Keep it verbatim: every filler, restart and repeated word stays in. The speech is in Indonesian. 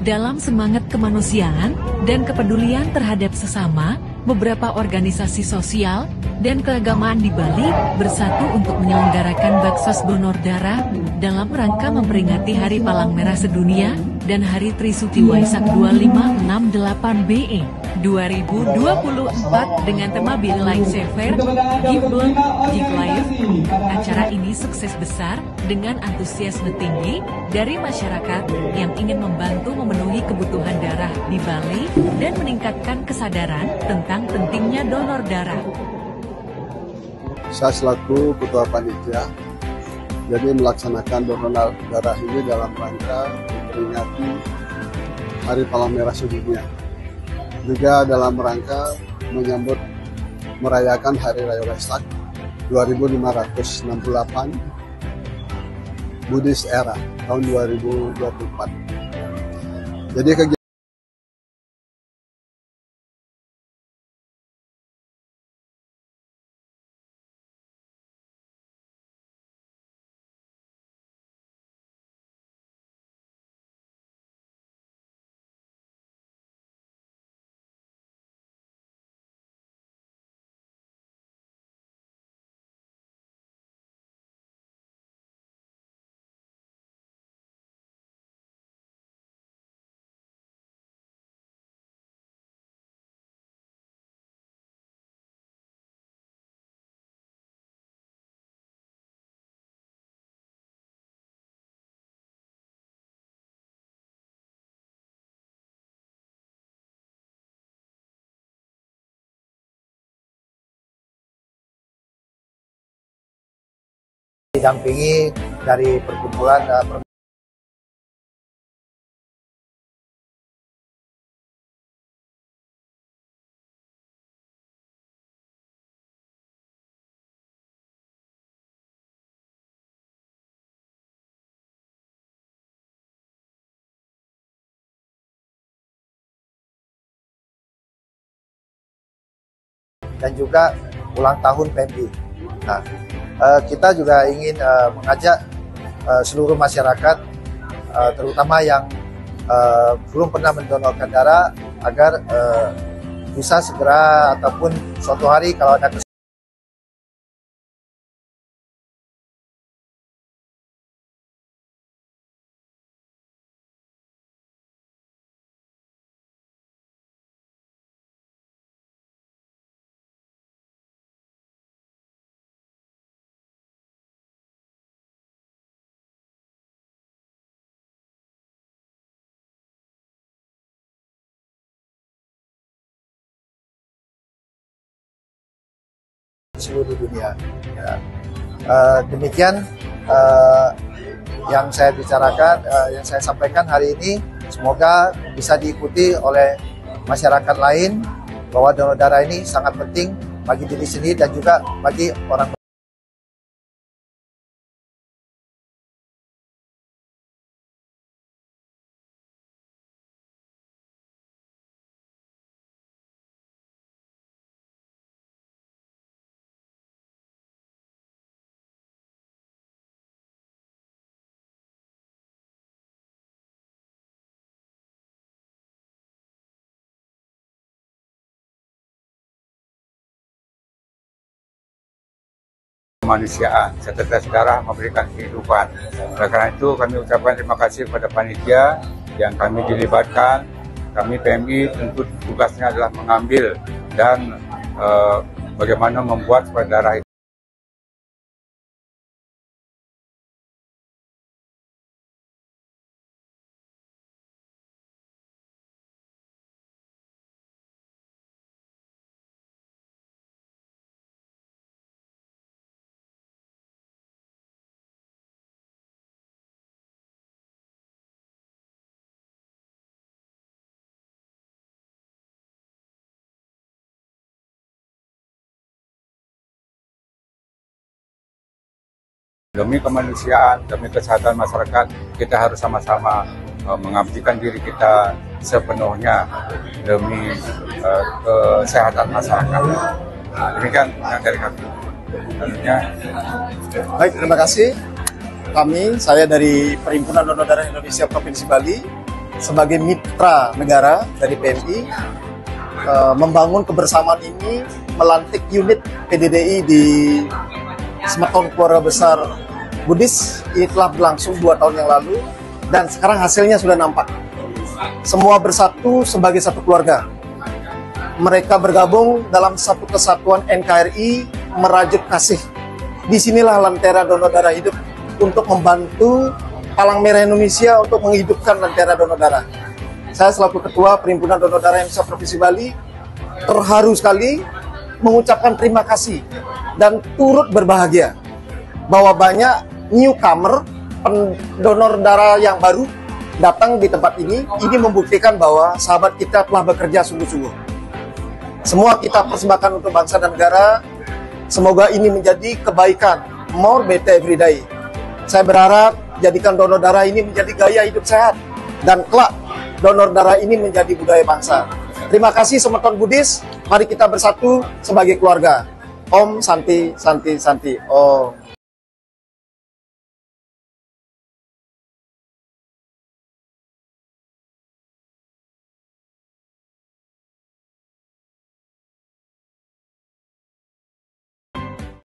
Dalam semangat kemanusiaan dan kepedulian terhadap sesama, beberapa organisasi sosial dan keagamaan di Bali bersatu untuk menyelenggarakan Baksos Donor Darah dalam rangka memperingati Hari Palang Merah Sedunia dan Hari Tri Suci Waisak dua lima enam delapan B E dua ribu dua puluh empat dengan tema Be Like Saver, Give Blood, Give Life. Acara ini sukses besar dengan antusiasme tinggi dari masyarakat yang ingin membantu memenuhi kebutuhan darah di Bali dan meningkatkan kesadaran tentang pentingnya donor darah. Saya selaku ketua panitia, jadi melaksanakan donor darah ini dalam rangka memperingati Hari Palang Merah Sedunia, juga dalam rangka menyambut merayakan Hari Raya Waisak dua ribu lima ratus enam puluh delapan Buddhis era tahun dua ribu dua puluh empat. Jadi kegiatan didampingi dari perkumpulan uh, per dan juga ulang tahun P M I. Nah, kita juga ingin uh, mengajak uh, seluruh masyarakat, uh, terutama yang uh, belum pernah mendonorkan darah, agar uh, bisa segera ataupun suatu hari kalau ada kesempatan. Seluruh dunia. Ya. Uh, demikian uh, yang saya bicarakan, uh, yang saya sampaikan hari ini. Semoga bisa diikuti oleh masyarakat lain bahwa donor darah ini sangat penting bagi diri sendiri dan juga bagi orang. Kemanusiaan, Sekretas Darah memberikan kehidupan. Oleh karena itu kami ucapkan terima kasih kepada panitia yang kami dilibatkan. Kami P M I tentu tugasnya adalah mengambil dan e, bagaimana membuat supaya darah itu demi kemanusiaan, demi kesehatan masyarakat, kita harus sama-sama uh, mengabdikan diri kita sepenuhnya demi uh, kesehatan masyarakat. Nah, demikian yang dari kami. Tentunya. Baik, terima kasih. Kami, saya dari Perhimpunan Donor Darah Indonesia Provinsi Bali, sebagai mitra negara dari P M I uh, membangun kebersamaan ini, melantik unit P D D I di Semeton Keluarga Besar Buddhis. Ini telah berlangsung dua tahun yang lalu dan sekarang hasilnya sudah nampak. Semua bersatu sebagai satu keluarga. Mereka bergabung dalam satu kesatuan N K R I merajut kasih. Disinilah lentera donor darah hidup untuk membantu Palang Merah Indonesia untuk menghidupkan lentera donor darah. Saya selaku Ketua Perhimpunan Donor Darah Indonesia Provinsi Bali terharu sekali mengucapkan terima kasih dan turut berbahagia bahwa banyak newcomer pendonor darah yang baru datang di tempat ini. Ini membuktikan bahwa sahabat kita telah bekerja sungguh-sungguh. Semua kita persembahkan untuk bangsa dan negara. Semoga ini menjadi kebaikan, more better every day. Saya berharap jadikan donor darah ini menjadi gaya hidup sehat, dan kelak donor darah ini menjadi budaya bangsa. Terima kasih Semeton Buddhis. Mari kita bersatu sebagai keluarga. Om Santi Santi Santi. Om.